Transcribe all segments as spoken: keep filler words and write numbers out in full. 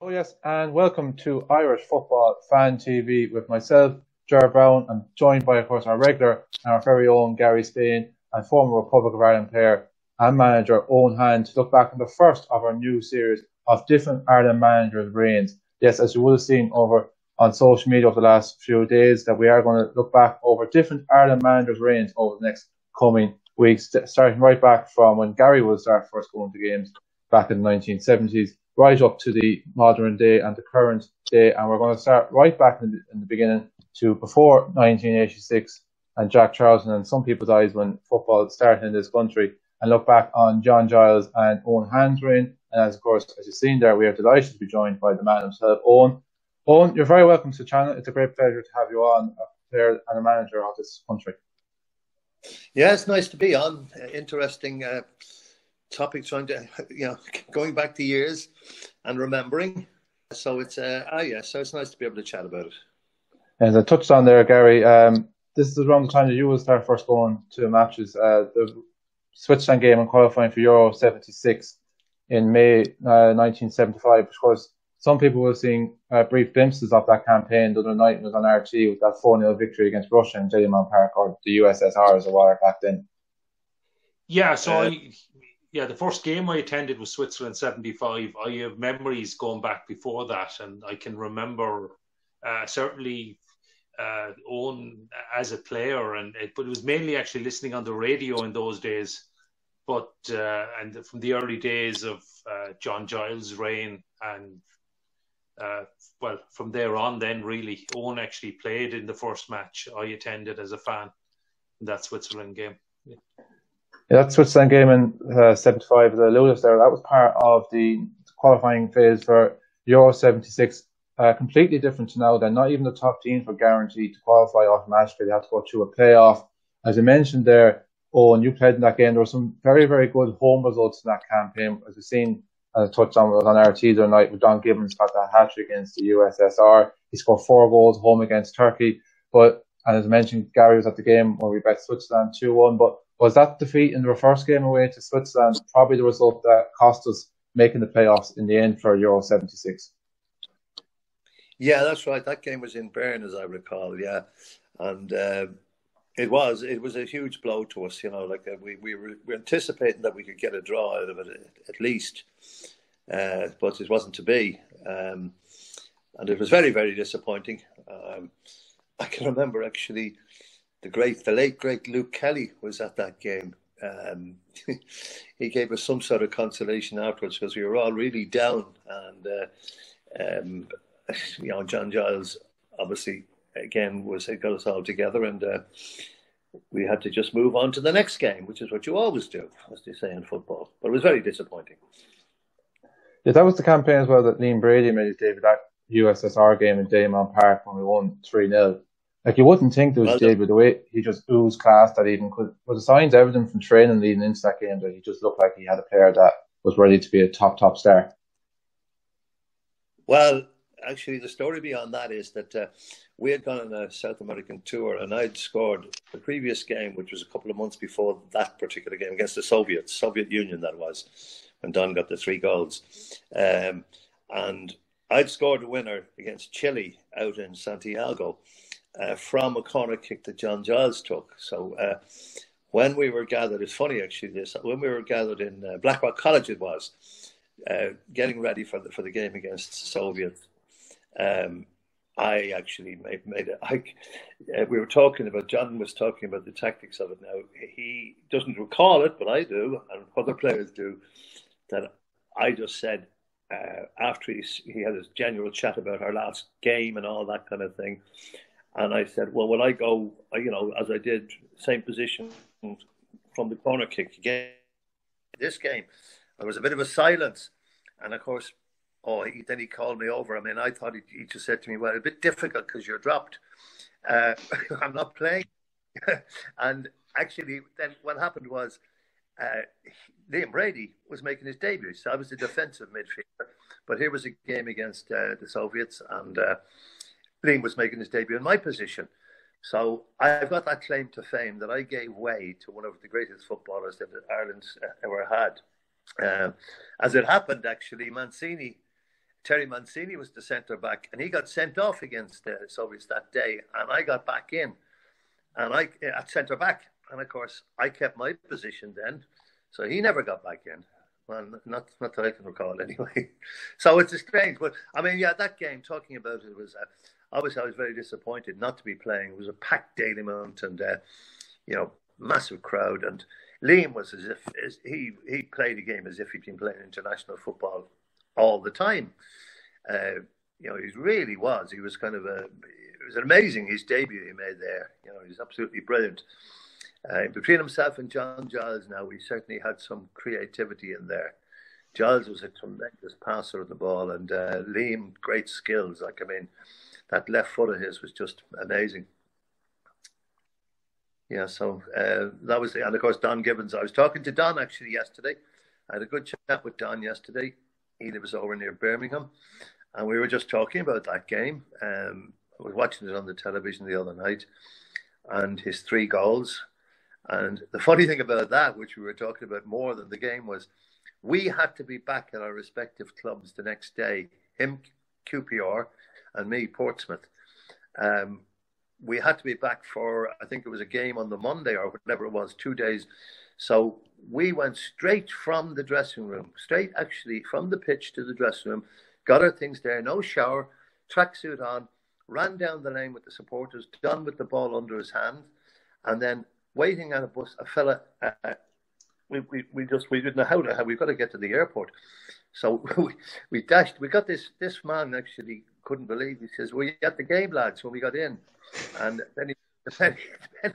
Oh yes, and welcome to Irish Football Fan T V with myself, Gerard Brown. I'm joined by, of course, our regular and our very own Gary Stein and former Republic of Ireland player and manager Eoin Hand to look back on the first of our new series of different Ireland managers' reigns. Yes, as you would have seen over on social media over the last few days, that we are going to look back over different Ireland managers' reigns over the next coming weeks, starting right back from when Gary was our first going to games back in the nineteen seventies. Right up to the modern day and the current day, and we're going to start right back in the, in the beginning to before nineteen eighty-six and Jack Charlton and some people's eyes when football started in this country, and look back on John Giles and Eoin Hand's reign. And as of course, as you've seen there, we are delighted to be joined by the man himself, Eoin. Eoin, you're very welcome to the channel. It's a great pleasure to have you on, a player and a manager of this country. Yeah, it's nice to be on. Uh, interesting. Uh... Topic, trying to, you know, going back to years and remembering. So it's uh ah yeah, so it's nice to be able to chat about it. As I touched on there, Gary, um, this is around the time that you will start first going to matches. Uh, the Switzerland game and qualifying for Euro seventy-six in May uh, nineteen seventy-five. Of course, some people were seeing uh, brief glimpses of that campaign the other night. It was on R T with that four nil victory against Russia in Jellymount Park, or the U S S R as it was back then. Yeah, so uh, I. Yeah, the first game I attended was Switzerland seventy-five. I have memories going back before that, and I can remember uh, certainly uh, Eoin as a player, and it, but it was mainly actually listening on the radio in those days. But uh, and from the early days of uh, John Giles' reign, and uh, well, from there on, then really Eoin actually played in the first match I attended as a fan in that Switzerland game. Yeah. Yeah, that Switzerland game in uh, seventy-five, the Ludus there, that was part of the qualifying phase for Euro seventy-six. Uh, completely different to now then. Not even the top teams were guaranteed to qualify automatically. They had to go through a playoff. As I mentioned there, Eoin, you played in that game. There were some very, very good home results in that campaign. As we've seen, as I touched on, was on R T the other night, with Don Gibbons got that hat-trick against the U S S R. He scored four goals home against Turkey. But, and as I mentioned, Gary was at the game where we bet Switzerland two one, but was that defeat in the first game away to Switzerland probably the result that cost us making the playoffs in the end for Euro seventy-six? Yeah, that's right. That game was in Bern, as I recall. Yeah, and uh, it was it was a huge blow to us. You know, like uh, we we were, we were anticipating that we could get a draw out of it at least, uh, but it wasn't to be, um, and it was very very disappointing. Um, I can remember actually. The great, the late, great Luke Kelly was at that game. Um, he gave us some sort of consolation afterwards because we were all really down. And, uh, um, you know, John Giles, obviously, again, was got us all together. And uh, we had to just move on to the next game, which is what you always do, as they say in football. But it was very disappointing. Yeah, that was the campaign as well that Liam Brady made his debut, that U S S R game in Jellymount Park when we won three nil. Like, you wouldn't think there was well, Dave, but the way he just oozed class that even could... Well, the signs evident from training leading into that game that he just looked like he had a player that was ready to be a top, top star. Well, actually, the story beyond that is that uh, we had gone on a South American tour and I'd scored the previous game, which was a couple of months before that particular game against the Soviets, Soviet Union that was, when Don got the three goals. Um, and I'd scored a winner against Chile out in Santiago. Uh, from a corner kick that John Giles took. So uh, when we were gathered, it's funny actually this, when we were gathered in uh, Blackrock College it was, uh, getting ready for the, for the game against the Soviets, um, I actually made, made it, I, uh, we were talking about, John was talking about the tactics of it now. He doesn't recall it, but I do, and other players do, that I just said, uh, after he, he had his general chat about our last game and all that kind of thing, and I said, well, will I go, you know, as I did, same position from the corner kick again? This game, there was a bit of a silence. And, of course, oh, he, then he called me over. I mean, I thought he, he just said to me, well, a bit difficult because you're dropped. Uh, I'm not playing. And actually, then what happened was uh, Liam Brady was making his debut. So I was a defensive midfielder. But here was a game against uh, the Soviets and... Uh, Liam was making his debut in my position. So I've got that claim to fame that I gave way to one of the greatest footballers that Ireland's ever had. Uh, as it happened, actually, Mancini Terry Mancini was the centre-back, and he got sent off against the Soviets that day, and I got back in, and I at centre-back. And, of course, I kept my position then, so he never got back in. Well, not not that I can recall, anyway. So it's strange. But, I mean, yeah, that game, talking about it, was uh, obviously I was very disappointed not to be playing. It was a packed Dalymount and, uh, you know, massive crowd. And Liam was as if as he, he played a game as if he'd been playing international football all the time. Uh, you know, he really was. He was kind of a... It was amazing, his debut he made there. You know, he was absolutely brilliant. Uh, between himself and John Giles now, we certainly had some creativity in there. Giles was a tremendous passer of the ball, and uh, Liam, great skills. Like, I mean, that left foot of his was just amazing. Yeah, so uh, that was the, and of course, Don Gibbons. I was talking to Don actually yesterday. I had a good chat with Don yesterday. He lives over near Birmingham, and we were just talking about that game. Um, I was watching it on the television the other night, and his three goals. And the funny thing about that, which we were talking about more than the game, was we had to be back at our respective clubs the next day. Him, Q P R, and me, Portsmouth. Um, we had to be back for, I think it was a game on the Monday or whatever it was, two days. So we went straight from the dressing room, straight actually from the pitch to the dressing room, got our things there, no shower, tracksuit on, ran down the lane with the supporters, done with the ball under his hand, and then... waiting on a bus, a fella, uh, we, we, we just, we didn't know how to, how, we've got to get to the airport. So we, we dashed, we got this, this man actually couldn't believe, he says, well, you got the game, lads, when we got in. And then he, then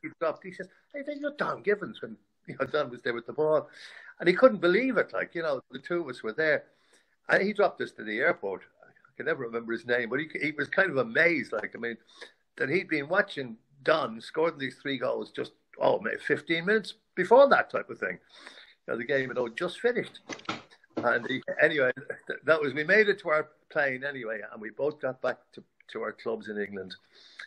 he dropped, he says, hey, you're Don Gibbons, when you know, Don was there with the ball. And he couldn't believe it, like, you know, the two of us were there. And he dropped us to the airport. I can never remember his name, but he, he was kind of amazed, like, I mean, that he'd been watching Don scoring these three goals just, oh, maybe fifteen minutes before that type of thing. You know, the game had all just finished. And he, anyway, that was, we made it to our plane anyway, and we both got back to, to our clubs in England.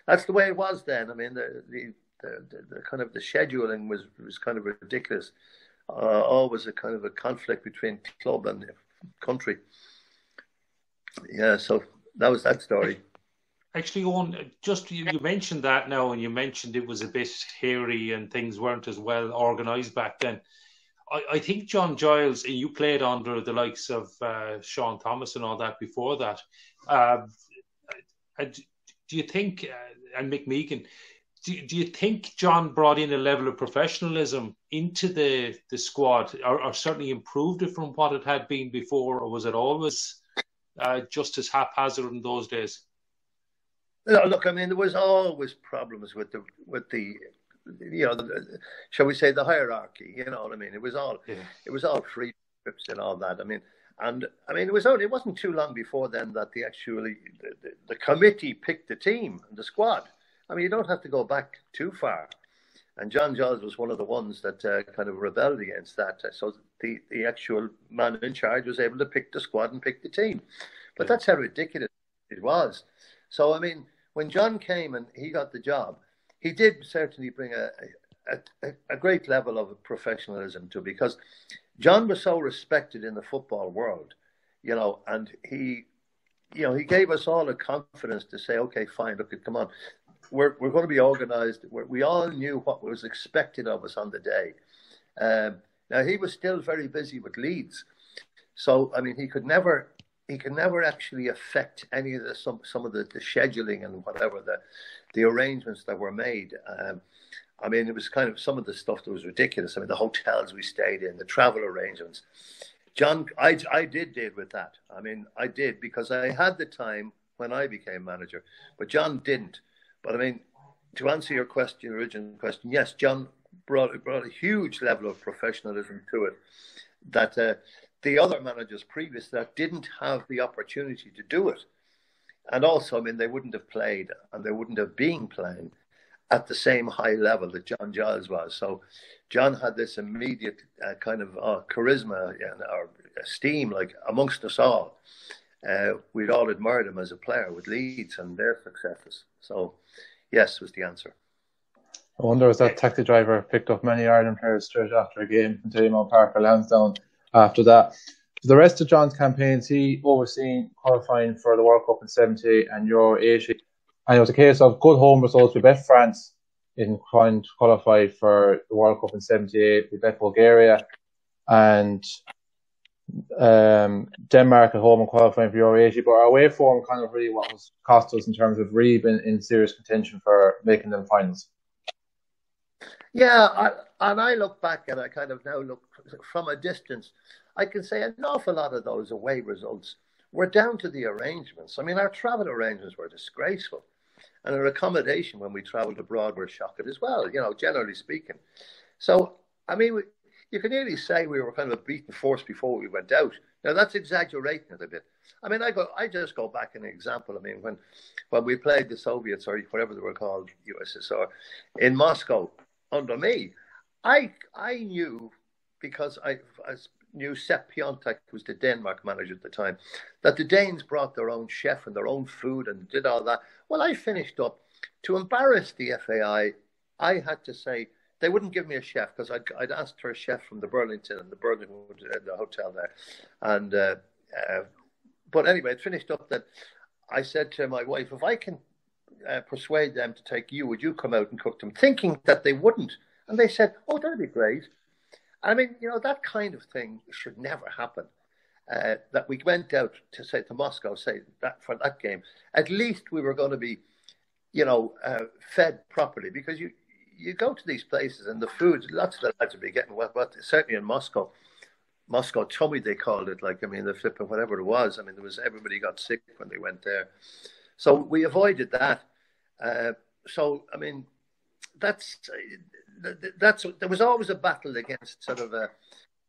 That's the way it was then. I mean, the, the, the, the kind of the scheduling was, was kind of ridiculous. Uh, always a kind of a conflict between club and country. Yeah, so that was that story. Actually, Eoin, just you, you mentioned that now, and you mentioned it was a bit hairy and things weren't as well organised back then. I, I think John Giles, you played under the likes of uh, Sean Thomas and all that before that. Uh, do you think, uh, and Mick Meakin, do, do you think John brought in a level of professionalism into the, the squad, or, or certainly improved it from what it had been before, or was it always uh, just as haphazard in those days? No, look, I mean, there was always problems with the, with the, you know, the, shall we say, the hierarchy. You know what I mean? It was all, yeah. It was all free trips and all that. I mean, and I mean, it was only, it wasn't too long before then that the actually the, the, the committee picked the team and the squad. I mean, you don't have to go back too far. And John Giles was one of the ones that uh, kind of rebelled against that. So the the actual man in charge was able to pick the squad and pick the team. But yeah. That's how ridiculous it was. So I mean, when John came and he got the job, he did certainly bring a, a, a great level of professionalism to, because John was so respected in the football world, you know, and he, you know, he gave us all a confidence to say, okay, fine, look, come on, we're we're going to be organised. We're, we all knew what was expected of us on the day. Um, now he was still very busy with Leeds, so I mean, he could never. He can never actually affect any of the some some of the, the scheduling and whatever the the arrangements that were made. Um, I mean, it was kind of some of the stuff that was ridiculous. I mean, the hotels we stayed in, the travel arrangements. John, I I did deal with that. I mean, I did because I had the time when I became manager, but John didn't. But I mean, to answer your question, original question, yes, John brought brought a huge level of professionalism to it. That. Uh, The other managers previous that didn't have the opportunity to do it. And also, I mean, they wouldn't have played and they wouldn't have been playing at the same high level that John Giles was. So John had this immediate uh, kind of uh, charisma and or esteem, like amongst us all. Uh, we'd all admired him as a player with Leeds and their successes. So yes was the answer. I wonder if that taxi driver picked up many Ireland players straight after a game in Tyrone Park or Lansdowne. After that, For the rest of John's campaigns, he overseen qualifying for the World Cup in seventy and Euro eighty. And it was a case of good home results. We bet France in qualify for the World Cup in seventy-eight. We bet Bulgaria and um, Denmark at home and qualifying for Euro eighty. But our away form kind of really what was cost us in terms of really being in serious contention for making them finals. Yeah, I, and I look back and I kind of now look from a distance. I can say an awful lot of those away results were down to the arrangements. I mean, our travel arrangements were disgraceful. And our accommodation when we travelled abroad were shocking as well, you know, generally speaking. So, I mean, we, you can nearly say we were kind of a beaten force before we went out. Now, that's exaggerating it a bit. I mean, I go, I just go back an example. I mean, when, when we played the Soviets or whatever they were called, U S S R, in Moscow under me, I, I knew because I... I knew Sepp Piontek, who was the Denmark manager at the time, that the Danes brought their own chef and their own food and did all that. Well, I finished up. To embarrass the F A I, I had to say, they wouldn't give me a chef because I'd, I'd asked for a chef from the Burlington and the Burlington uh, the hotel there. And uh, uh, But anyway, it finished up that I said to my wife, if I can uh, persuade them to take you, would you come out and cook them? Thinking that they wouldn't. And they said, oh, that'd be great. I mean, you know, that kind of thing should never happen. Uh, that we went out to say to Moscow, say that for that game, at least we were going to be, you know, uh, fed properly, because you you go to these places and the food, lots of the lads would be getting well, but certainly in Moscow, Moscow tummy they called it. Like I mean, the flip of whatever it was. I mean, there was everybody got sick when they went there, so we avoided that. Uh, so I mean, that's. Uh, That's there was always a battle against sort of a,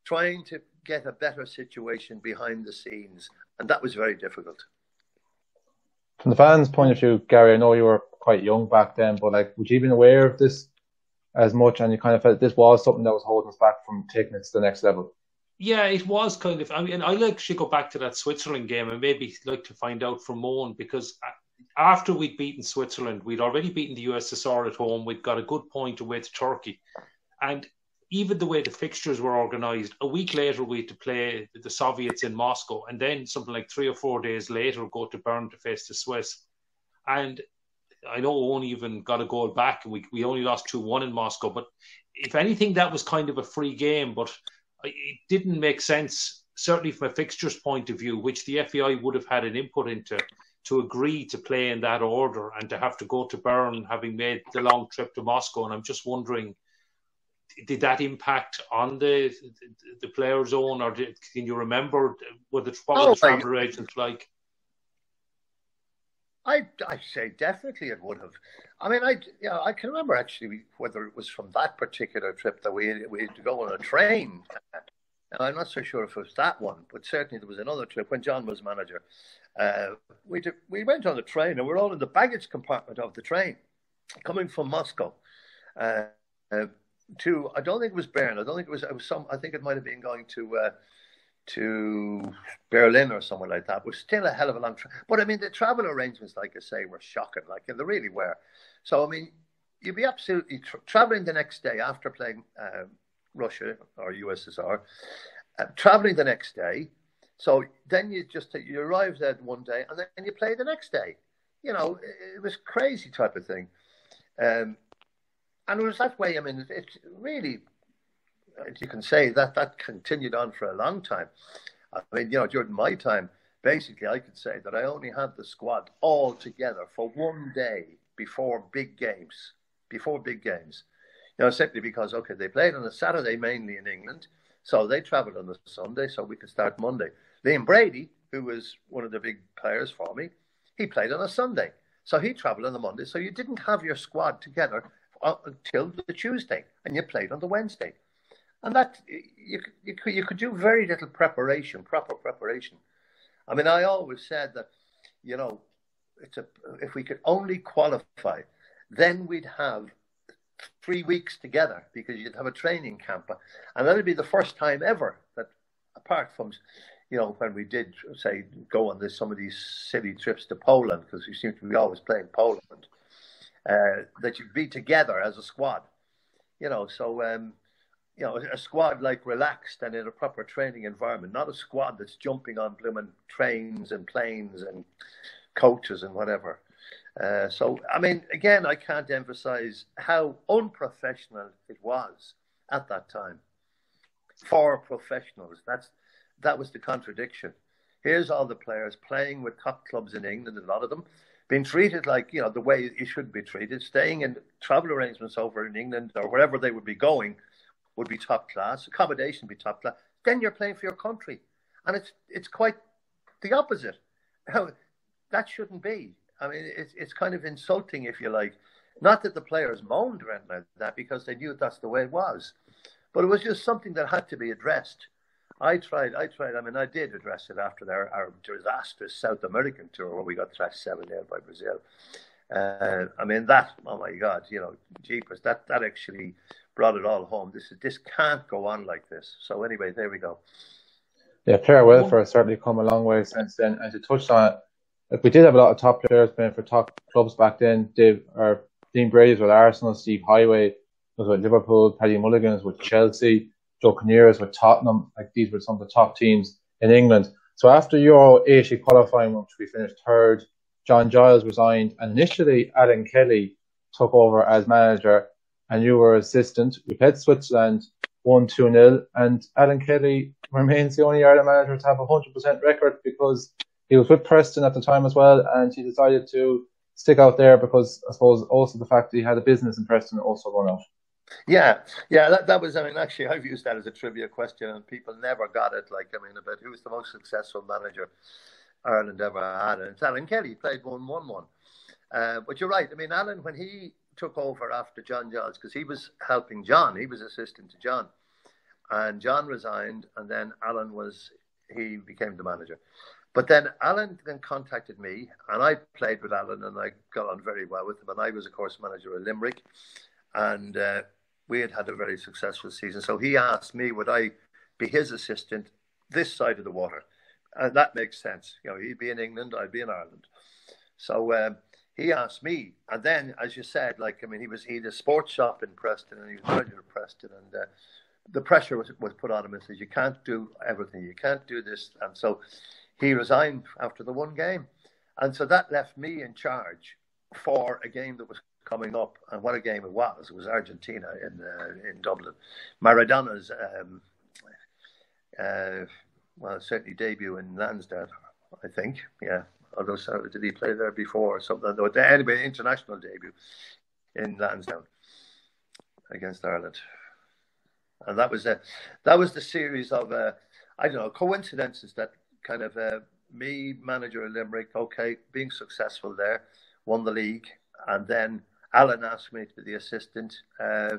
trying to get a better situation behind the scenes, and that was very difficult. From the fans' point of view, Gary, I know you were quite young back then, but like, would you have been aware of this as much, and you kind of felt this was something that was holding us back from taking it to the next level? Yeah, it was kind of. I mean, I like to go back to that Switzerland game and maybe like to find out from Moan, because. I, After we'd beaten Switzerland, we'd already beaten the U S S R at home. We'd got a good point away to Turkey. And even the way the fixtures were organised, a week later we had to play the Soviets in Moscow. And then something like three or four days later, go to Bern to face the Swiss. And I know Owen even got a goal back. We, we only lost two one in Moscow. But if anything, that was kind of a free game. But it didn't make sense, certainly from a fixtures point of view, which the F A I would have had an input into. To agree to play in that order and to have to go to Bern, having made the long trip to Moscow. And I'm just wondering, did that impact on the the players' own, or did, can you remember what the, what oh, the travel arrangements like? I I say definitely it would have. I mean, I you know, I can remember actually whether it was from that particular trip that we we had to go on a train. I'm not so sure if it was that one, but certainly there was another trip when John was manager. Uh, we did, we went on the train and we were all in the baggage compartment of the train coming from Moscow uh, uh, to, I don't think it was Bern. I don't think it was, it was some, I think it might have been going to uh, to Berlin or somewhere like that. It was still a hell of a long train. But I mean, the travel arrangements, like I say, were shocking. Like, and they really were. So, I mean, you'd be absolutely tra traveling the next day after playing uh, Russia or U S S R, uh, traveling the next day. So then you just, you arrive there one day and then you play the next day. You know, it was crazy type of thing. Um, and it was that way. I mean, it, it really, you can say that that continued on for a long time. I mean, you know, during my time, basically I could say that I only had the squad all together for one day before big games, before big games. You know, simply because, okay, they played on a Saturday mainly in England. So they travelled on a Sunday, so we could start Monday. Liam Brady, who was one of the big players for me, he played on a Sunday. So he travelled on the Monday. So you didn't have your squad together until the Tuesday, and you played on the Wednesday. And that, you, you, you could do very little preparation, proper preparation. I mean, I always said that, you know, it's a, if we could only qualify, then we'd have three weeks together, because you'd have a training camp, and that'd be the first time ever that, apart from, you know, when we did say go on this, some of these silly trips to Poland, because we seem to be always playing Poland, uh, that you'd be together as a squad, you know. So um, you know, a squad like relaxed and in a proper training environment, not a squad that's jumping on blooming trains and planes and coaches and whatever. Uh, so, I mean, again, I can't emphasize how unprofessional it was at that time for professionals. That's, that was the contradiction. Here's all the players playing with top clubs in England, a lot of them, being treated like, you know, the way you should be treated, staying in travel arrangements over in England or wherever they would be going would be top class, accommodation be top class. Then you're playing for your country. And it's it's quite the opposite. That shouldn't be. I mean, it's, it's kind of insulting, if you like. Not that the players moaned or anything like that, because they knew that's the way it was. But it was just something that had to be addressed. I tried, I tried, I mean, I did address it after our, our disastrous South American tour where we got thrashed seven nil by Brazil. Uh, I mean, that, oh my God, you know, jeepers, that, that actually brought it all home. This, this can't go on like this. So anyway, there we go. Yeah, player welfare has certainly come a long way since then. As you touched on it, like, we did have a lot of top players playing for top clubs back then. Dave, or Dean Brady was with Arsenal, Steve Highway was with Liverpool, Paddy Mulligan was with Chelsea, Joe Caniers with Tottenham. Like, these were some of the top teams in England. So after Euro eighty qualifying, which we finished third, John Giles resigned, and initially Alan Kelly took over as manager, and you were assistant. We played Switzerland, won two nil, and Alan Kelly remains the only Ireland manager to have a one hundred percent record, because he was with Preston at the time as well, and he decided to stick out there because, I suppose, also the fact that he had a business in Preston also run out. Yeah, yeah, that, that was, I mean, actually, I've used that as a trivia question, and people never got it, like, I mean, about who's the most successful manager Ireland ever had, and it's Alan Kelly. He played one one one. Uh, but you're right, I mean, Alan, when he took over after John Giles, because he was helping John, he was assistant to John, and John resigned, and then Alan was, he became the manager. But then Alan then contacted me, and I played with Alan, and I got on very well with him, and I was, of course, manager at Limerick, and uh, we had had a very successful season. So he asked me, would I be his assistant this side of the water? And that makes sense. You know, he'd be in England, I'd be in Ireland. So um, he asked me, and then, as you said, like, I mean, he was he had a sports shop in Preston, and he was manager of Preston, and uh, the pressure was, was put on him and says, you can't do everything, you can't do this. And so he resigned after the one game. And so that left me in charge for a game that was coming up. And what a game it was. It was Argentina in uh, in Dublin. Maradona's, um, uh, well, certainly debut in Lansdowne, I think. Yeah. Although, sorry, did he play there before or something? Anyway, international debut in Lansdowne against Ireland. And that was, a, that was the series of, uh, I don't know, coincidences that kind of uh, me, manager of Limerick, okay, being successful there, won the league. And then Alan asked me to be the assistant. Uh,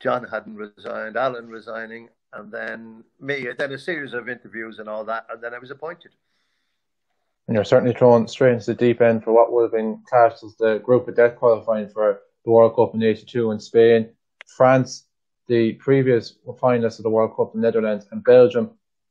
John hadn't resigned, Alan resigning, and then me, and then a series of interviews and all that. And then I was appointed. And you're certainly thrown straight into the deep end for what would have been classed as the group of death qualifying for the World Cup in eighty-two in Spain, France, the previous finalists of the World Cup in the Netherlands, and Belgium.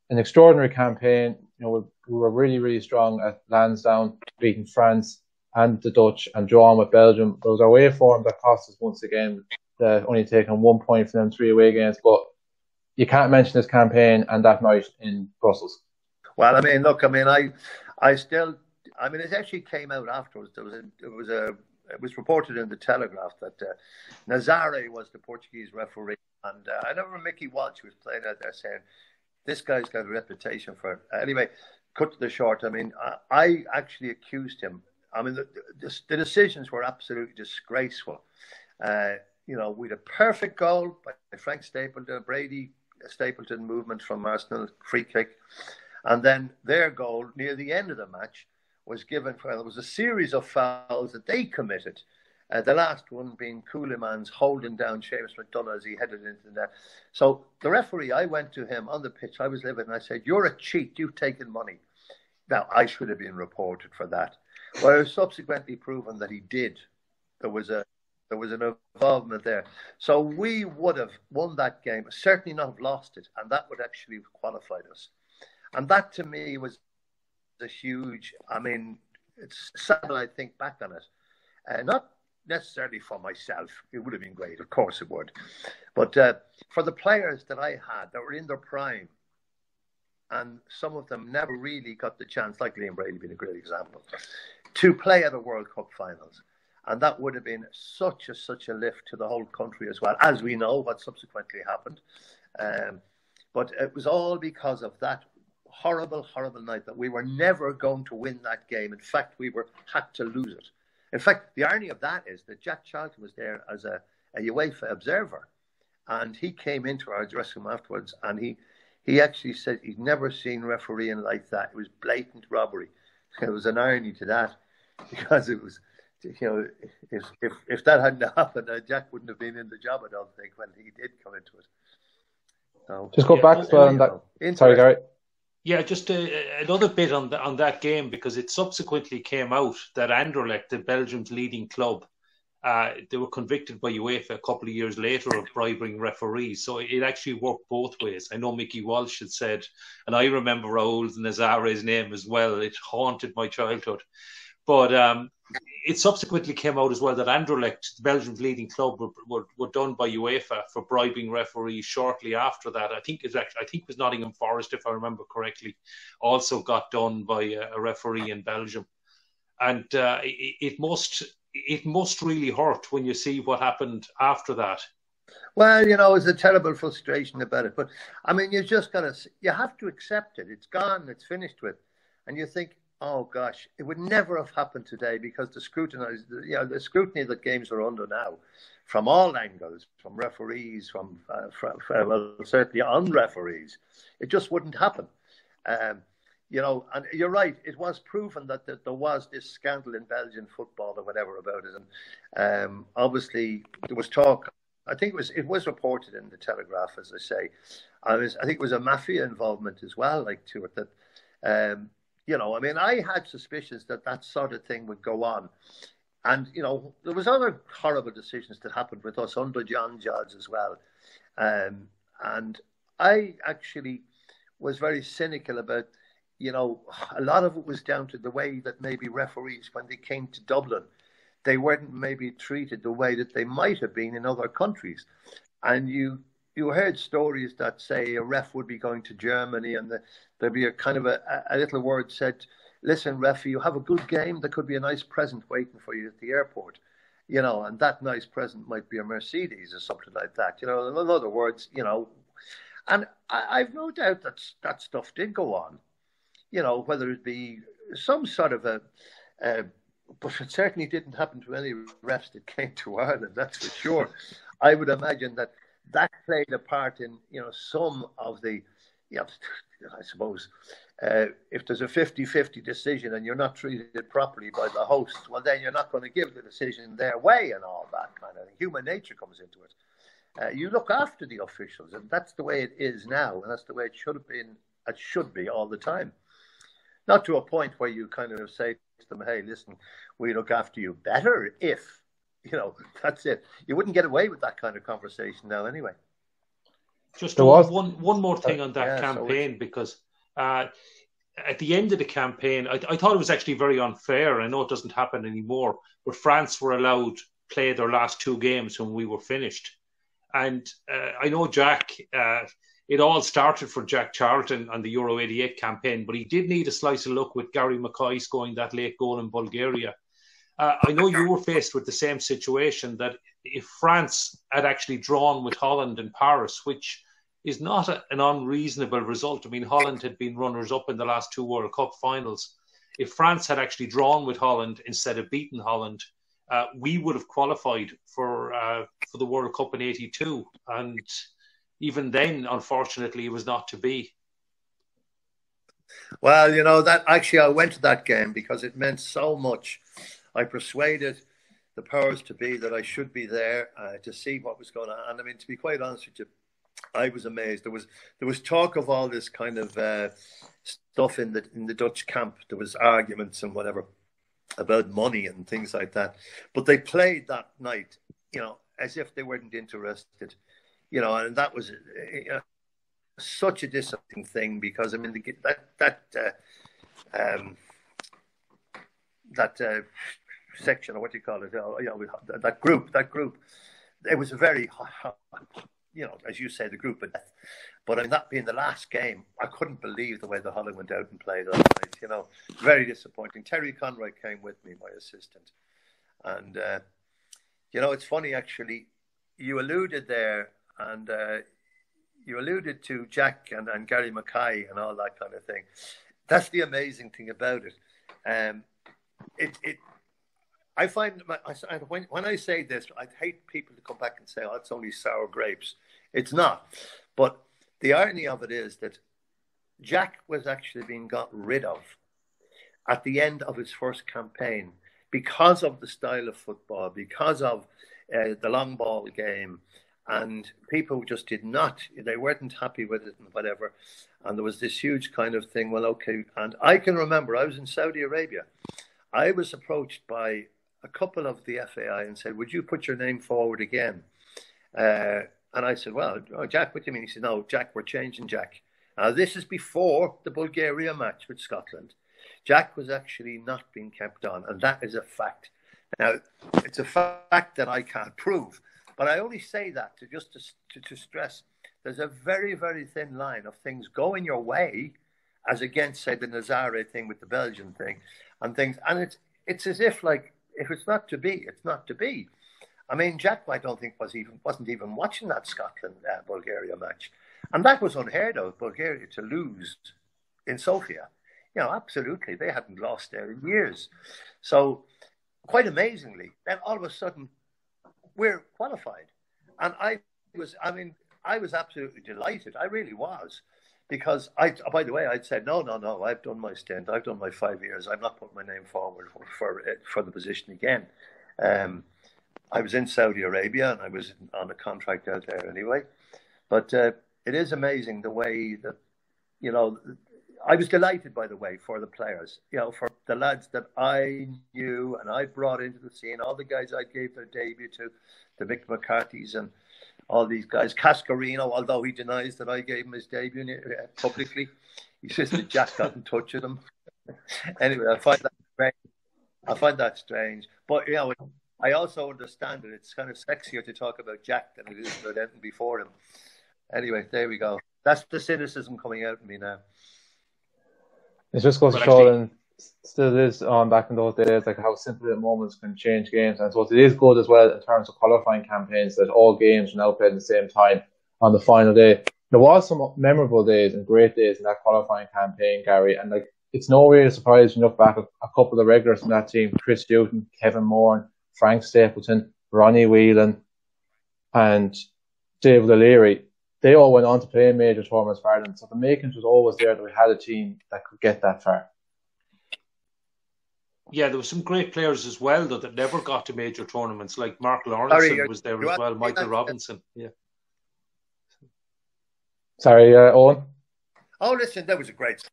An extraordinary campaign. You know, we were really, really strong at Lansdowne, beating France and the Dutch and drawing with Belgium. It was our away form that cost us once again, uh, only taking one point from them three away games. But you can't mention this campaign and that night in Brussels. Well, I mean, look, I mean, I, I still, I mean, it actually came out afterwards. There was a, it was a, it was reported in the Telegraph that uh, Nazaré was the Portuguese referee, and uh, I remember Mickey Walsh was playing out there saying, this guy's got a reputation for it. Uh, anyway, cut to the short. I mean, I, I actually accused him. I mean, the, the, the decisions were absolutely disgraceful. Uh, you know, we had a perfect goal by Frank Stapleton, Brady Stapleton movement from Arsenal, free kick. And then their goal near the end of the match was given for, there was a series of fouls that they committed. Uh, the last one being Couliman's holding down Seamus McDonough as he headed into the net. So the referee, I went to him on the pitch. I was livid, and I said, you're a cheat. You've taken money. Now, I should have been reported for that. Well, it was subsequently proven that he did. There was a there was an involvement there. So we would have won that game, certainly not have lost it, and that would actually have qualified us. And that, to me, was a huge, I mean, it's sad that I think back on it. Uh, not necessarily for myself. It would have been great, of course it would. But uh, for the players that I had that were in their prime, and some of them never really got the chance, like Liam Brady being a great example, to play at a World Cup finals. And that would have been such a, such a lift to the whole country as well, as we know what subsequently happened. Um, but it was all because of that horrible, horrible night that we were never going to win that game. In fact, we were had to lose it. In fact, the irony of that is that Jack Charlton was there as a, a UEFA observer, and he came into our dressing room afterwards, and he, he actually said he'd never seen refereeing like that. It was blatant robbery. There was an irony to that, because it was, you know, if if, if that hadn't happened, uh, Jack wouldn't have been in the job, I don't think, when he did come into it. So, just go yeah, back to um, that. Sorry, Gary. Yeah, just a, another bit on the, on that game, because it subsequently came out that Anderlecht, the Belgium's leading club, uh, they were convicted by UEFA a couple of years later of bribing referees. So it actually worked both ways. I know Mickey Walsh had said, and I remember Raoul Nazaré's name as well. It haunted my childhood. But um, it subsequently came out as well that Anderlecht, Belgium's leading club, were, were, were done by UEFA for bribing referees shortly after that. I think it was actually, I think it was Nottingham Forest, if I remember correctly, also got done by a, a referee in Belgium. And uh, it, it must it must really hurt when you see what happened after that. Well, you know, it's a terrible frustration about it. But, I mean, you just got to, you have to accept it. It's gone, it's finished with. And you think, oh gosh, it would never have happened today, because the scrutiny, you know, the scrutiny that games are under now, from all angles, from referees, from, uh, from well, certainly on referees, it just wouldn't happen. Um, you know, and you're right. It was proven that, that there was this scandal in Belgian football or whatever about it, and um, obviously there was talk. I think it was it was reported in the Telegraph, as I say. I was I think it was a mafia involvement as well, like to it that. Um, You know, I mean, I had suspicions that that sort of thing would go on. And, you know, there was other horrible decisions that happened with us under John Giles as well. Um, and I actually was very cynical about, you know, a lot of it was down to the way that maybe referees, when they came to Dublin, they weren't maybe treated the way that they might have been in other countries. And you... You heard stories that say a ref would be going to Germany and the, there'd be a kind of a, a little word said, listen, ref, you have a good game. There could be a nice present waiting for you at the airport, you know, and that nice present might be a Mercedes or something like that. You know, in other words, you know, and I, I've no doubt that that stuff did go on, you know, whether it be some sort of a, uh, but it certainly didn't happen to any refs that came to Ireland, that's for sure. I would imagine that that played a part in, you know, some of the, you know, I suppose, uh, if there's a fifty fifty decision and you're not treated properly by the host, well, then you're not going to give the decision their way and all that kind of thing. Human nature comes into it. Uh, you look after the officials, and that's the way it is now, and that's the way it should have been, it should be all the time. Not to a point where you kind of say to them, hey, listen, we look after you better if... You know, that's it. You wouldn't get away with that kind of conversation now anyway. Just one, one, one more thing on that yeah, campaign, so because uh, at the end of the campaign, I, I thought it was actually very unfair. I know it doesn't happen anymore, but France were allowed to play their last two games when we were finished. And uh, I know Jack, uh, it all started for Jack Charlton on the Euro eighty-eight campaign, but he did need a slice of luck with Gary McCoy scoring that late goal in Bulgaria. Uh, I know you were faced with the same situation, that if France had actually drawn with Holland in Paris, which is not a, an unreasonable result. I mean, Holland had been runners-up in the last two World Cup finals. If France had actually drawn with Holland instead of beaten Holland, uh, we would have qualified for uh, for the World Cup in eighty-two. And even then, unfortunately, it was not to be. Well, you know, that actually I went to that game because it meant so much. I persuaded the powers to be that I should be there uh, to see what was going on. And I mean, to be quite honest with you, I was amazed. There was there was talk of all this kind of uh, stuff in the in the Dutch camp. There was arguments and whatever about money and things like that. But they played that night, you know, as if they weren't interested, you know. And that was uh, such a disappointing thing, because I mean the, that that uh, um, that. Uh, section, or what do you call it, you know, that group, that group, it was a very, you know, as you say, the group of death. But in that being the last game, I couldn't believe the way the Holland went out and played that night, you know, very disappointing. Terry Conroy came with me, my assistant. And, uh, you know, it's funny, actually, you alluded there, and uh, you alluded to Jack and, and Gary McCoy and all that kind of thing. That's the amazing thing about it. Um, it, it, I find my, I, when, when I say this, I hate people to come back and say, "Oh, it's only sour grapes." It's not. But the irony of it is that Jack was actually being got rid of at the end of his first campaign because of the style of football, because of uh, the long ball game, and people just did not, they weren't happy with it and whatever. And there was this huge kind of thing, well, okay. And I can remember, I was in Saudi Arabia. I was approached by a couple of the F A I and said, "Would you put your name forward again?" Uh, and I said, "Well, oh, Jack, what do you mean?" He said, "No, Jack, we're changing Jack." Now, this is before the Bulgaria match with Scotland. Jack was actually not being kept on, and that is a fact. Now, it's a fact that I can't prove. But I only say that to just to, to, to stress there's a very, very thin line of things going your way, as against, say, the Nazaré thing with the Belgian thing and things. And it's, it's as if, like, if it's not to be, it's not to be. I mean, Jack, I don't think, was even, wasn't even watching that Scotland-Bulgaria uh, match. And that was unheard of, Bulgaria to lose in Sofia. You know, absolutely, they hadn't lost there in years. So, quite amazingly, then all of a sudden, we're qualified. And I was, I mean, I was absolutely delighted. I really was. Because, I, by the way, I'd said, no, no, no, I've done my stint. I've done my five years. I've not put my name forward for for, for the position again. Um, I was in Saudi Arabia, and I was on a contract out there anyway. But uh, it is amazing the way that, you know, I was delighted, by the way, for the players, you know, for the lads that I knew and I brought into the scene, all the guys I gave their debut to, the Mick McCarthy's and all these guys. Cascarino, although he denies that I gave him his debut publicly, he says that Jack got in touch with him. Anyway, I find that strange. I find that strange. But, you know, I also understand that it's kind of sexier to talk about Jack than it is about anything before him. Anyway, there we go. That's the cynicism coming out of me now. It just goes to show, and still is on back in those days, like how simple moments can change games. And so it is good as well in terms of qualifying campaigns that all games are now played at the same time on the final day. There was some memorable days and great days in that qualifying campaign, Gary. And like it's no real surprise you look back at a couple of regulars from that team: Chris Duton, Kevin Moran, Frank Stapleton, Ronnie Whelan, and Dave O'Leary. They all went on to play major tournaments for Ireland. So the makings was always there that we had a team that could get that far. Yeah, there were some great players as well though, that never got to major tournaments, like Mark Lawrenson was there as well, Michael Robinson. Yeah. Sorry, uh, Owen? Oh, listen, that was a great squad.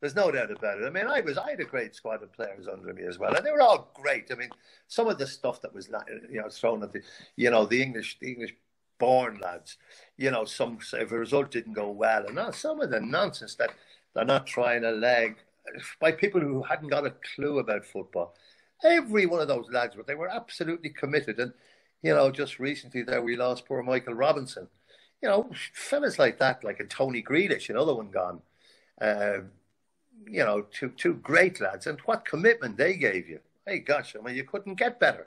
There's no doubt about it. I mean, I was I had a great squad of players under me as well, and they were all great. I mean, some of the stuff that was, you know, thrown at the, you know, the English, the English. born lads, you know, some if a result didn't go well, and some of the nonsense that they're not trying a leg by people who hadn't got a clue about football. Every one of those lads, but they were absolutely committed. And you know, just recently there we lost poor Michael Robinson. You know, fellas like that, like a Tony Grealish, another one gone. Uh, you know, two two great lads, and what commitment they gave you. Hey, gosh, I mean, you couldn't get better.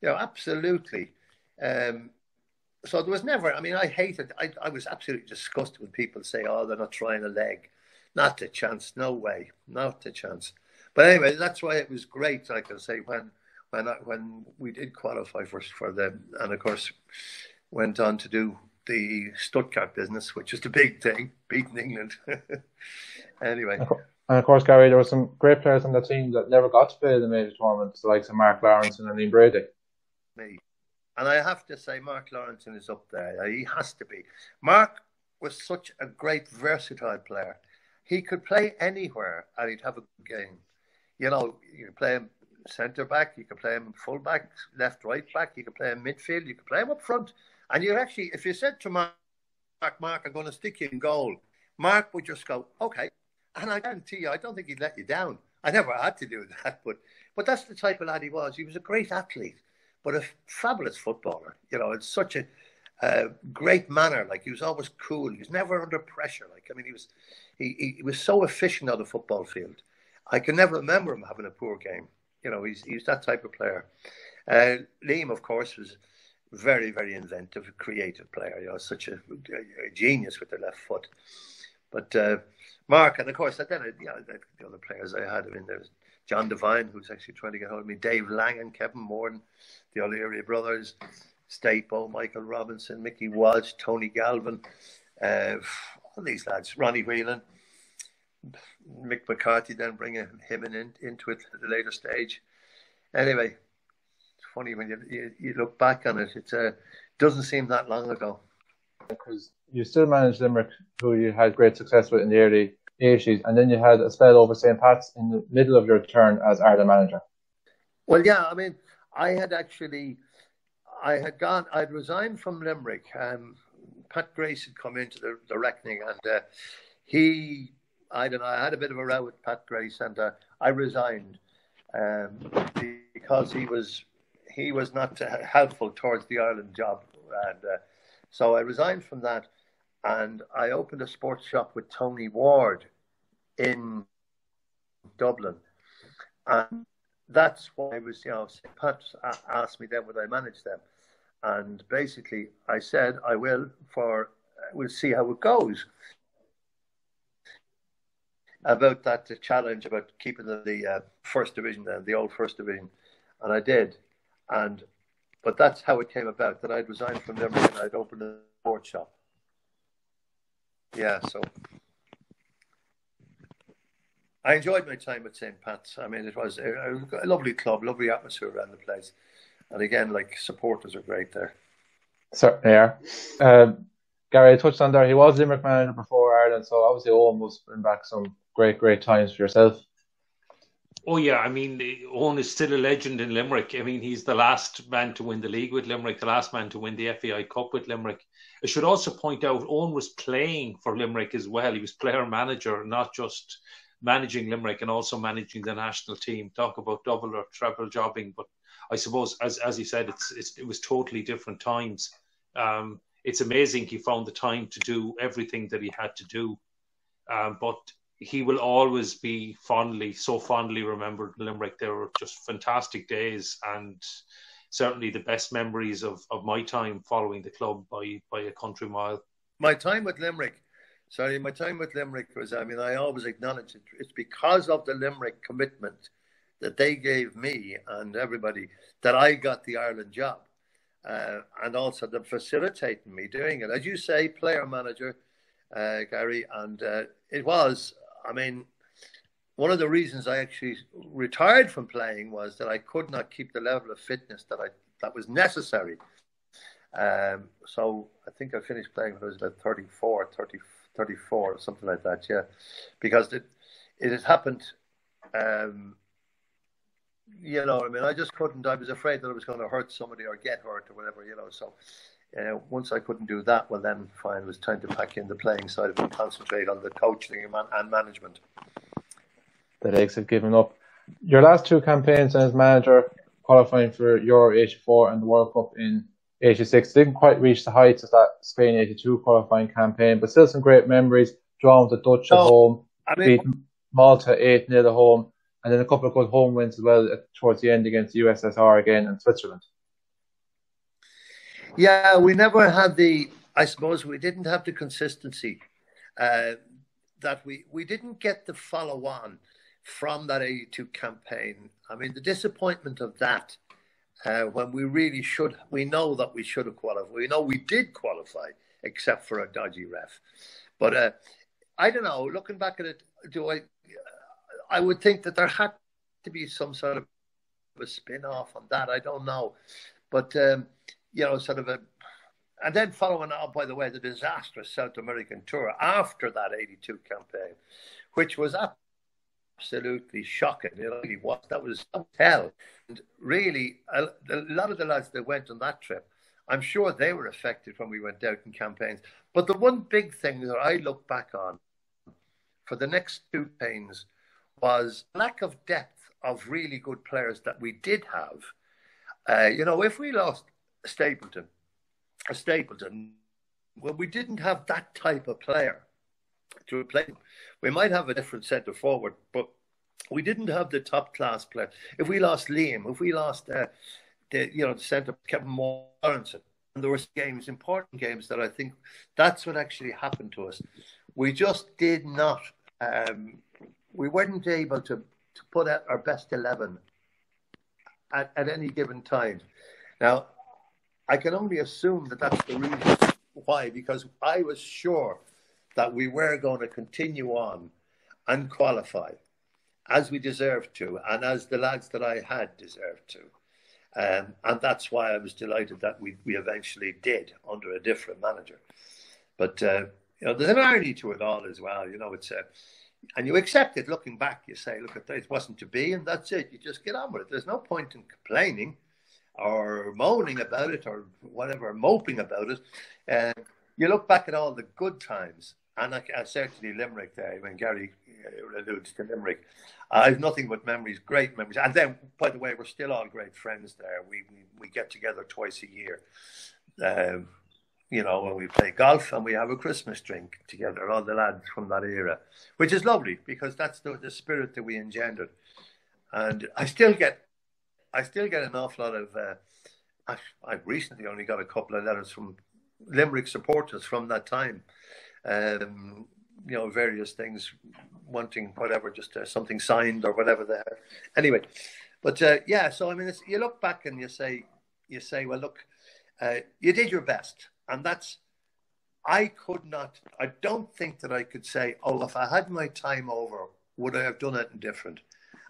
You know, absolutely. Um, So there was never, I mean, I hated, I, I was absolutely disgusted when people say, oh, they're not trying a leg. Not a chance, no way, not a chance. But anyway, that's why it was great, I can say, when when I, when we did qualify for, for them, and of course, went on to do the Stuttgart business, which is the big thing, beating England. Anyway. And of course, Gary, there were some great players on the team that never got to play the major tournaments, the likes of Mark Lawrenson and Liam Brady. Me. And I have to say, Mark Lawrenson is up there. He has to be. Mark was such a great, versatile player. He could play anywhere and he'd have a good game. You know, you could play him centre-back, you could play him full-back, left-right-back, you could play him midfield, you could play him up front. And you're actually, if you said to Mark, Mark, Mark, I'm going to stick you in goal, Mark would just go, okay. And I guarantee you, I don't think he'd let you down. I never had to do that, but but that's the type of lad he was. He was a great athlete, but a fabulous footballer. You know, in such a uh, great manner. Like, he was always cool. He was never under pressure. Like, I mean, he was he, he was so efficient on the football field. I can never remember him having a poor game. You know, he's he's that type of player. Uh, Liam, of course, was very, very inventive, creative player. You know, such a, a genius with the left foot. But uh, Mark, and of course, then you know, the other players I had, I mean, there was John Devine, who's actually trying to get hold of me, Dave Langan, Kevin Moran, the O'Leary brothers, Staple, Michael Robinson, Mickey Walsh, Tony Galvin, uh, all these lads, Ronnie Whelan, Mick McCarthy, then bringing him in, into it at a later stage. Anyway, it's funny when you, you, you look back on it, it uh, doesn't seem that long ago. Because you still managed Limerick, who you had great success with in the early eighties, and then you had a spell over Saint Pat's in the middle of your turn as Ireland manager. Well, yeah, I mean, I had actually, I had gone, I'd resigned from Limerick. Um, Pat Grace had come into the, the reckoning, and uh, he, I don't know, I had a bit of a row with Pat Grace, and uh, I resigned um, because he was he was not uh, helpful towards the Ireland job, and uh, so I resigned from that. And I opened a sports shop with Tony Ward in Dublin. And that's why I was, you know, Pat asked me then would I manage them. And basically I said, I will for, we'll see how it goes. About that challenge, about keeping the, the uh, first division then, the old first division. And I did. And, but that's how it came about, that I'd resigned from them and I'd opened a sports shop. Yeah, so I enjoyed my time at Saint Pat's. I mean, it was a, a lovely club, lovely atmosphere around the place. And again, like, supporters are great there. Certainly are. Um, Gary, I touched on there, he was Limerick manager before Ireland, so obviously Eoin must bring back some great, great times for yourself. Oh, yeah, I mean, Eoin is still a legend in Limerick. I mean, he's the last man to win the league with Limerick, the last man to win the F A I Cup with Limerick. I should also point out, Eoin was playing for Limerick as well. He was player-manager, not just managing Limerick, and also managing the national team. Talk about double or treble jobbing, but I suppose, as as he said, it's, it's it was totally different times. Um, it's amazing he found the time to do everything that he had to do. Um, but he will always be fondly, so fondly remembered in Limerick. They were just fantastic days, and certainly the best memories of, of my time following the club by, by a country mile. My time with Limerick, sorry, my time with Limerick was, I mean, I always acknowledge it. It's because of the Limerick commitment that they gave me and everybody that I got the Ireland job, uh, and also them facilitating me doing it. As you say, player manager, uh, Gary, and uh, it was, I mean, one of the reasons I actually retired from playing was that I could not keep the level of fitness that I that was necessary. Um, so I think I finished playing when I was about thirty-four, thirty, thirty-four, something like that, yeah. Because it, it had happened, um, you know, I mean, I just couldn't, I was afraid that I was going to hurt somebody or get hurt or whatever, you know. So uh, once I couldn't do that, well, then fine, it was time to pack in the playing side of it and concentrate on the coaching and, man and management. The legs have given up. Your last two campaigns as manager, qualifying for Euro eighty-four and the World Cup in eighty-six, didn't quite reach the heights of that Spain eighty-two qualifying campaign, but still some great memories. Drawing with the Dutch no, at home, I mean, beating Malta eight nil at home, and then a couple of good home wins as well at, towards the end against the U S S R again and Switzerland. Yeah, we never had the, I suppose we didn't have the consistency uh, that we, we didn't get the follow-on from that eighty-two campaign. I mean, the disappointment of that, uh, when we really should, we know that we should have qualified. We know we did qualify, except for a dodgy ref. But uh, I don't know, looking back at it, do I, I would think that there had to be some sort of a spin-off on that. I don't know. But, um, you know, sort of a, and then following up, by the way, the disastrous South American tour after that eighty-two campaign, which was at absolutely shocking. It really was. That was hell. And really, a, a lot of the lads that went on that trip, I'm sure they were affected when we went out in campaigns. But the one big thing that I look back on for the next two campaigns was lack of depth of really good players that we did have. Uh, you know, if we lost Stapleton, a Stapleton, well, we didn't have that type of player to replace him. We might have a different centre forward, but we didn't have the top class player. If we lost Liam, if we lost uh, the you know the centre Kevin Moore, and there were games, important games, that I think that's what actually happened to us. We just did not. Um, we weren't able to to put out our best eleven at, at any given time. Now, I can only assume that that's the reason why, because I was sure that we were going to continue on and qualify as we deserved to, and as the lads that I had deserved to. Um, and that's why I was delighted that we, we eventually did under a different manager. But, uh, you know, there's an irony to it all as well. You know, it's a, and you accept it looking back. You say, look, it wasn't to be, and that's it. You just get on with it. There's no point in complaining or moaning about it or whatever, moping about it. Uh, you look back at all the good times. And I, I certainly Limerick there, when Gary uh, alludes to Limerick, I have nothing but memories, great memories. And then, by the way, we're still all great friends there. We we, we get together twice a year, um, you know, when we play golf, and we have a Christmas drink together, all the lads from that era, which is lovely because that's the, the spirit that we engendered. And I still get, I still get an awful lot of. Uh, I've, I've recently only got a couple of letters from Limerick supporters from that time. Um, you know, various things, wanting whatever, just uh, something signed or whatever they have. Anyway, but uh, yeah, so I mean, it's, you look back and you say, you say, well, look, uh, you did your best. And that's, I could not, I don't think that I could say, oh, if I had my time over, would I have done anything different?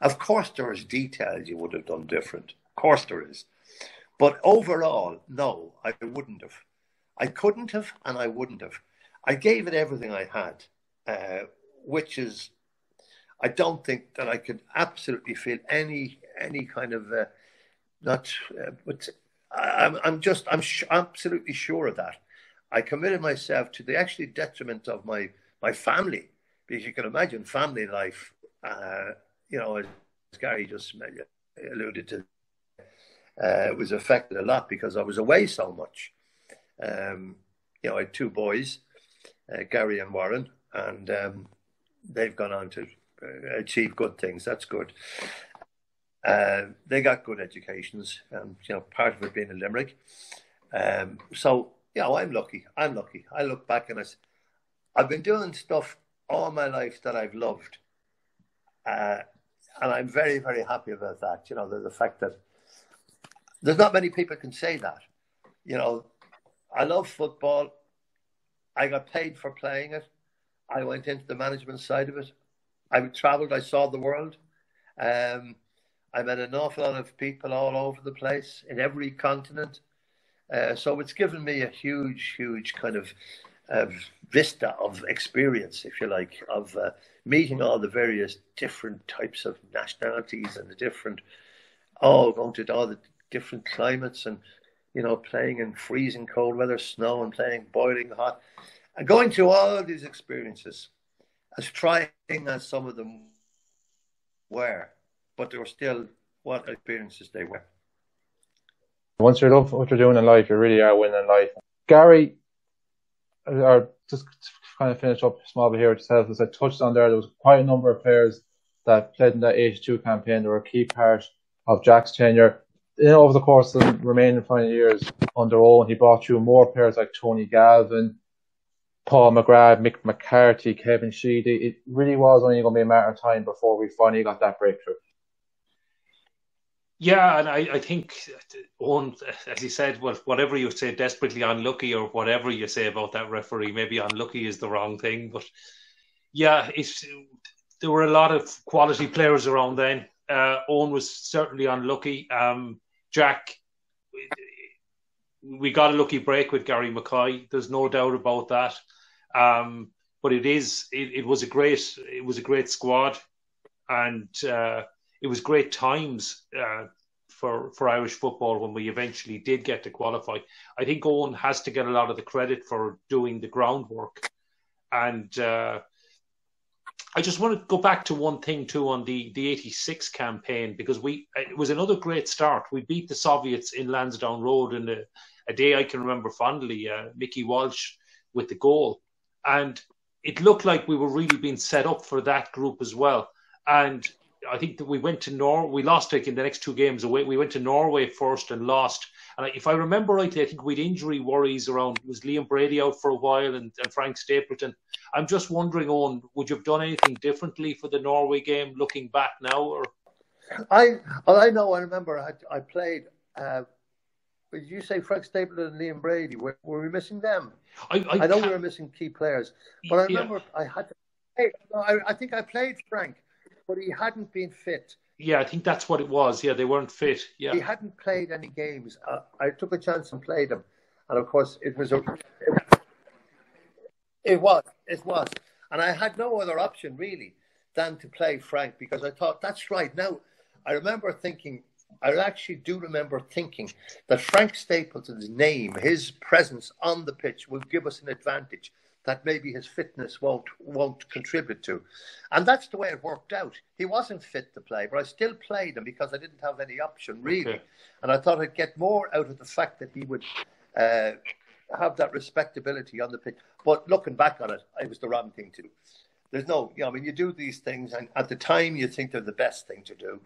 Of course, there is details you would have done different. Of course there is. But overall, no, I wouldn't have. I couldn't have and I wouldn't have. I gave it everything I had, uh, which is, I don't think that I could absolutely feel any any kind of uh, not. Uh, but I'm I'm just I'm sh absolutely sure of that. I committed myself to the actually detriment of my my family, because you can imagine family life. Uh, you know, as Gary just alluded to, uh, it was affected a lot because I was away so much. Um, you know, I had two boys. Uh, Gary and Warren, and um, they've gone on to uh, achieve good things. That's good. Uh, they got good educations, and you know, part of it being in Limerick. Um, so, you know, I'm lucky. I'm lucky. I look back and I say, I've been doing stuff all my life that I've loved, uh, and I'm very, very happy about that. You know, the, the fact that there's not many people can say that. You know, I love football. I got paid for playing it. I went into the management side of it. I travelled. I saw the world. Um, I met an awful lot of people all over the place, in every continent. Uh, so it's given me a huge, huge kind of uh, vista of experience, if you like, of uh, meeting all the various different types of nationalities and the different, oh, going to all the different climates and, you know, playing in freezing cold weather, snow, and playing boiling hot. And going through all these experiences, as trying as some of them were, but they were still what experiences they were. Once you love what you're doing in life, you really are winning in life. Gary, or just to kind of finish up small bit here with yourself, as I touched on there, there was quite a number of players that played in that eighty-two campaign that were a key part of Jack's tenure. In, over the course of the remaining final years on their own, he brought you more players like Tony Galvin, Paul McGrath, Mick McCarthy, Kevin Sheedy. It really was only going to be a matter of time before we finally got that breakthrough. Yeah, and I, I think, Owen, as you said, well, whatever you say, desperately unlucky, or whatever you say about that referee, maybe unlucky is the wrong thing. But yeah, it's, there were a lot of quality players around then. Uh, Owen was certainly unlucky. Um, Jack, we got a lucky break with Gary McCoy. There's no doubt about that. Um, but it is it, it was a great it was a great squad, and uh, it was great times uh, for for Irish football when we eventually did get to qualify. I think Owen has to get a lot of the credit for doing the groundwork, and uh, I just want to go back to one thing too on the the eighty-six campaign, because we it was another great start. We beat the Soviets in Lansdowne Road in a, a day I can remember fondly. Uh, Mickey Walsh with the goal, and it looked like we were really being set up for that group as well. And I think that we went to Nor. We lost like in the next two games away. We went to Norway first and lost. And if I remember rightly, I think we'd injury worries around. It was Liam Brady out for a while and, and Frank Stapleton. I'm just wondering, Eoin, would you have done anything differently for the Norway game looking back now? Or I, well, I know. I remember I, I played. Uh, did you say Frank Stapleton and Liam Brady? Were, were we missing them? I, I, I know we were missing key players, but I remember yeah. I had to play. I, I think I played Frank, but he hadn't been fit. Yeah, I think that's what it was. Yeah, they weren't fit. Yeah, he hadn't played any games. Uh, I took a chance and played him, and of course it was a. It, it was, it was, and I had no other option really than to play Frank, because I thought that's right. Now, I remember thinking, I actually do remember thinking that Frank Stapleton's name, his presence on the pitch, would give us an advantage that maybe his fitness won't won't contribute to. And that's the way it worked out. He wasn't fit to play, but I still played him because I didn't have any option, really. Okay. And I thought I'd get more out of the fact that he would uh, have that respectability on the pitch. But looking back on it, it was the wrong thing to do. There's no, you know, I mean, you do these things, and at the time you think they're the best thing to do.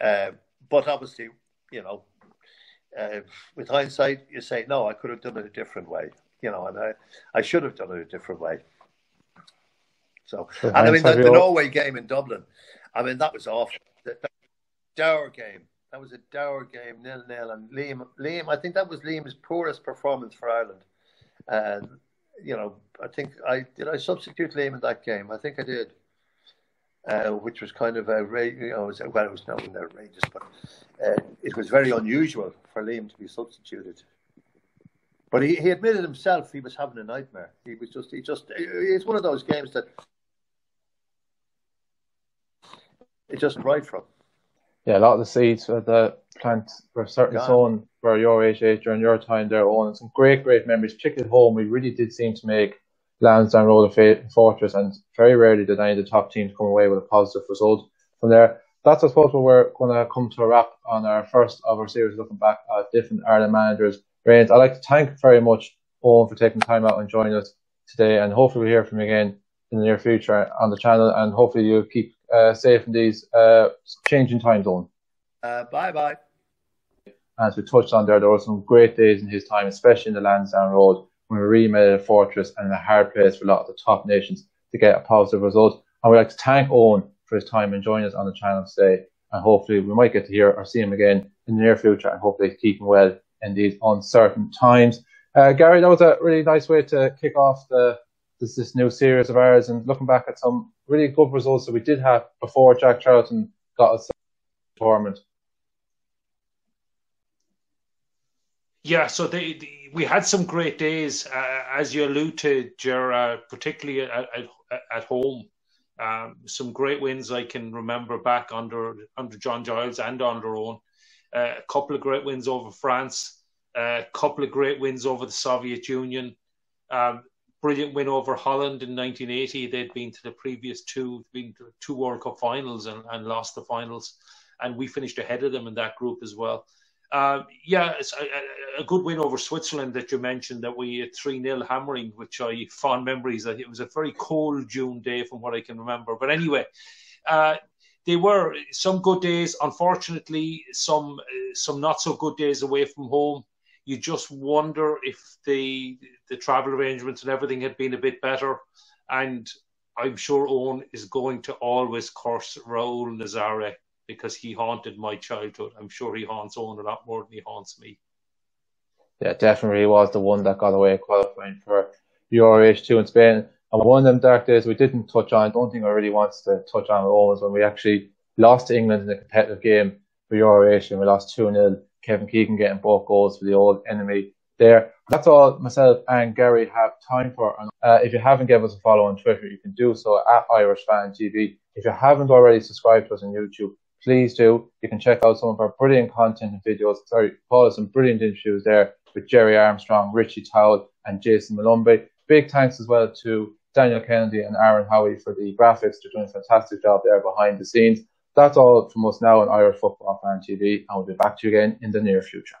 Uh, but obviously, you know, uh, with hindsight, you say, no, I could have done it a different way. You know, and I, I should have done it a different way. So, and I mean, the, the Norway game in Dublin, I mean, that was awful. That, that dour game. That was a dour game, nil nil. And Liam, Liam, I think that was Liam's poorest performance for Ireland. And, you know, I think I did I substitute Liam in that game. I think I did, uh, which was kind of a, you know, it was, well, it was not outrageous, but uh, it was very unusual for Liam to be substituted. But he, he admitted himself he was having a nightmare. He was just, he just, it's one of those games that it just right from. Yeah, a lot of the seeds for the plant were certainly sown for your eighty-eight during your time there, Eoin. And some great, great memories, particularly at home. We really did seem to make Lansdowne Road a fortress, and very rarely did any of the top teams come away with a positive result from there. That's, I suppose, where we're going to come to a wrap on our first of our series looking back at different Ireland managers. I'd like to thank very much Eoin for taking time out and joining us today, and hopefully we'll hear from you again in the near future on the channel, and hopefully you'll keep uh, safe in these uh, changing times, Eoin. Uh, Bye-bye. As we touched on there, there were some great days in his time, especially in the Lansdowne Road, when we really made it a fortress and a hard place for a lot of the top nations to get a positive result. And we'd like to thank Eoin for his time and joining us on the channel today, and hopefully we might get to hear or see him again in the near future, and hopefully he's keeping well in these uncertain times. Uh, Gary, that was a really nice way to kick off the this, this new series of ours, and looking back at some really good results that we did have before Jack Charlton got us the tournament. Yeah, so they, they, we had some great days, uh, as you allude to, Ger, uh, particularly at, at, at home. Um, some great wins I can remember back under under John Giles and under Eoin. Uh, a couple of great wins over France, a uh, couple of great wins over the Soviet Union, um, brilliant win over Holland in nineteen eighty. They'd been to the previous two, been to two World Cup finals and, and lost the finals, and we finished ahead of them in that group as well. Uh, yeah, it's a, a good win over Switzerland that you mentioned, that we three nil hammering, which I fond memories. It was a very cold June day from what I can remember. But anyway, uh, there were some good days, unfortunately, some some not so good days away from home. You just wonder if the the travel arrangements and everything had been a bit better. And I'm sure Eoin is going to always curse Raoul Nazaré, because he haunted my childhood. I'm sure he haunts Eoin a lot more than he haunts me. Yeah, definitely he was the one that got away qualifying for Euro H two in Spain. And one of them dark days we didn't touch on, I don't think I really wanted to touch on at all, was when we actually lost to England in a competitive game for Euro Asia, and we lost two nil. Kevin Keegan getting both goals for the old enemy there. That's all myself and Gary have time for. And uh, if you haven't given us a follow on Twitter, you can do so at Irish Fan T V. If you haven't already subscribed to us on YouTube, please do. You can check out some of our brilliant content and videos. Sorry, follow some brilliant interviews there with Jerry Armstrong, Richie Towle and Jason Malumbi. Big thanks as well to Daniel Kennedy and Aaron Howie for the graphics. They're doing a fantastic job there behind the scenes. That's all from us now on Irish Football Fan T V, and we'll be back to you again in the near future.